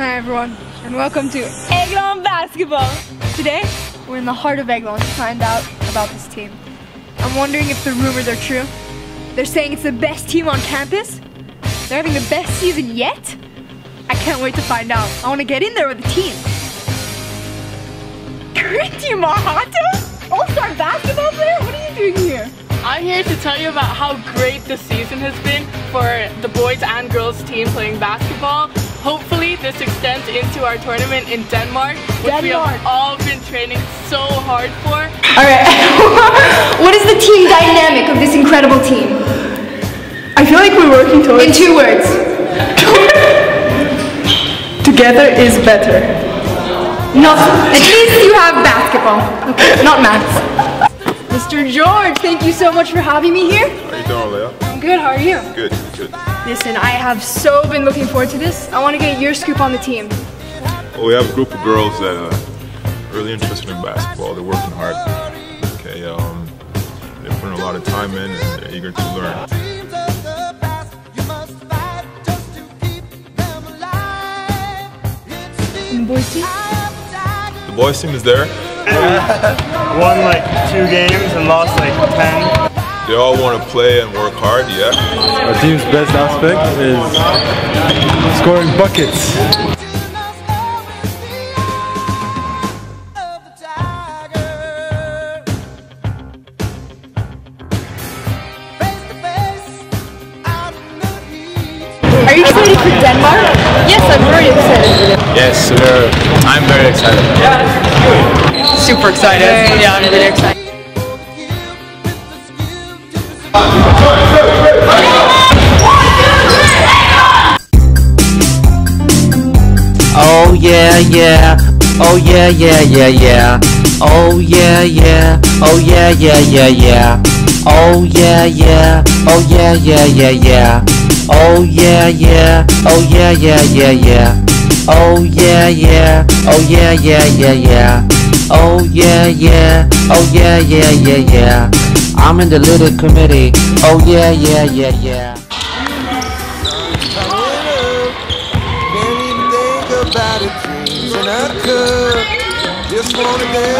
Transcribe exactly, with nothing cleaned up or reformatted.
Hi everyone, and welcome to Aiglon Basketball! Today, we're in the heart of Aiglon to find out about this team. I'm wondering if the rumors are true. They're saying it's the best team on campus. They're having the best season yet. I can't wait to find out. I want to get in there with the team. Kriti Mahato? All-star basketball player? What are you doing here? I'm here to tell you about how great the season has been for the boys and girls team playing basketball. Hopefully this extends into our tournament in Denmark, which Denmark. we have all been training so hard for. Alright, what is the team dynamic of this incredible team? I feel like we're working towards... In two words. Together is better. Not, at least you have basketball, okay. Not maths. Mister George, thank you so much for having me here. How you doing, Leia? I'm good, how are you? Good, good. Listen, I have so been looking forward to this. I want to get your scoop on the team. Well, we have a group of girls that are really interested in basketball. They're working hard. Okay, um, they're putting a lot of time in and they're eager to learn. And the boys team? The boys team is there. Won like two games and lost like ten. They all want to play and work hard, yeah. Our team's best aspect is scoring buckets. Are you excited for Denmark? Yes, I'm very excited for Denmark. Yes, we're, I'm very excited. Yeah. Super excited. Very, yeah, I'm really excited. Oh yeah yeah, oh yeah yeah yeah yeah, oh yeah yeah, oh yeah yeah yeah yeah, oh yeah yeah, oh yeah yeah yeah yeah, oh yeah yeah, oh yeah yeah yeah yeah, oh yeah yeah, oh yeah yeah yeah yeah, oh yeah yeah, oh yeah yeah yeah yeah. I'm in the little committee. Oh yeah, yeah, yeah, yeah. Just wanna